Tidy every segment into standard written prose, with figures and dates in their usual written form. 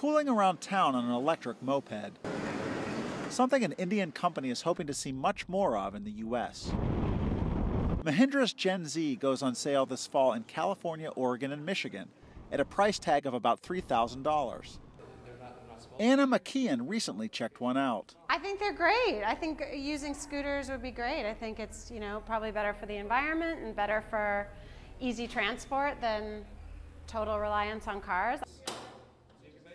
tooling around town on an electric moped, something an Indian company is hoping to see much more of in the U.S. Mahindra's Gen Z goes on sale this fall in California, Oregon, and Michigan at a price tag of about $3,000. Anna McKeon recently checked one out. I think they're great. I think using scooters would be great. I think it's, you know, probably better for the environment and better for easy transport than total reliance on cars.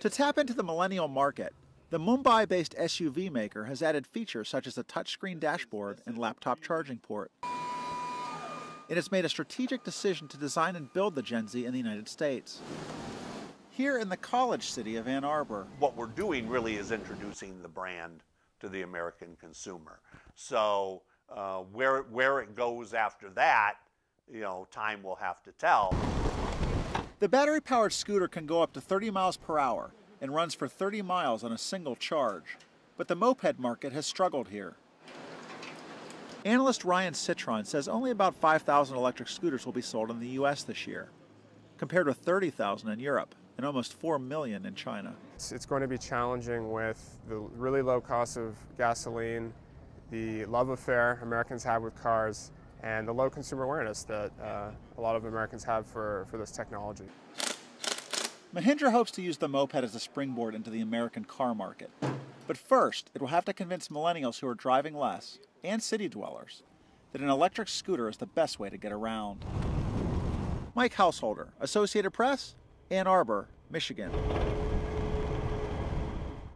To tap into the millennial market, the Mumbai-based SUV maker has added features such as a touchscreen dashboard and laptop charging port. It has made a strategic decision to design and build the Gen Z in the United States, here in the college city of Ann Arbor. What we're doing really is introducing the brand to the American consumer. So where it goes after that, you know, time will have to tell. The battery-powered scooter can go up to 30 miles per hour and runs for 30 miles on a single charge. But the moped market has struggled here. Analyst Ryan Citron says only about 5,000 electric scooters will be sold in the U.S. this year, compared with 30,000 in Europe and almost 4 million in China. It's going to be challenging with the really low cost of gasoline, the love affair Americans have with cars, and the low consumer awareness that a lot of Americans have for this technology. Mahindra hopes to use the moped as a springboard into the American car market. But first, it will have to convince millennials who are driving less, and city dwellers, that an electric scooter is the best way to get around. Mike Householder, Associated Press, Ann Arbor, Michigan.